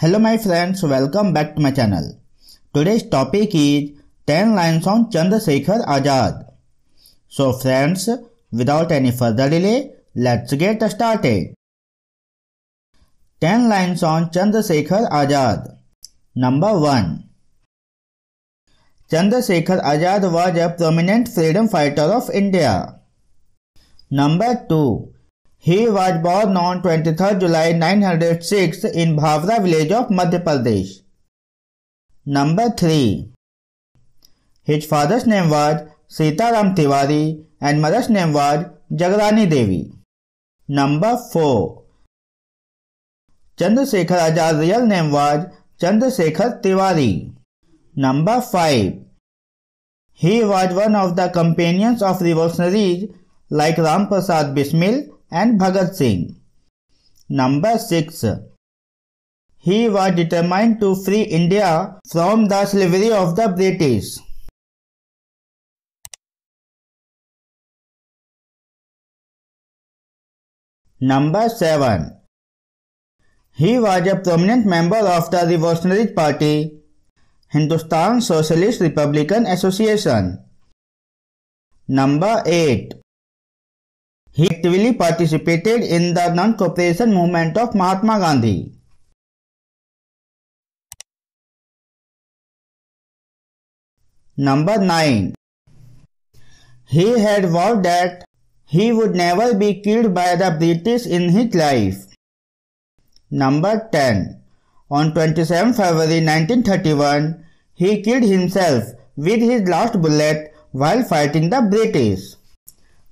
Hello my friends, welcome back to my channel. Today's topic is 10 lines on Chandrashekhar Azad. So friends, without any further delay, let's get started. 10 lines on Chandrashekhar Azad. Number 1. Chandrashekhar Azad was a prominent freedom fighter of India. Number 2. He was born on 23rd July 906 in Bhavra village of Madhya Pradesh. Number 3. His father's name was Sita Ram Tiwari and mother's name was Jagrani Devi. Number 4. Chandrashekhar Azad's real name was Chandrashekhar Tiwari. Number 5. He was one of the companions of revolutionaries like Ram Prasad Bismil and Bhagat Singh. Number 6. He was determined to free India from the slavery of the British. Number 7. He was a prominent member of the Revolutionary Party, Hindustan Socialist Republican Association. Number 8. He actively participated in the non-cooperation movement of Mahatma Gandhi. Number 9. He had vowed that he would never be killed by the British in his life. Number 10. On 27 February 1931, he killed himself with his last bullet while fighting the British.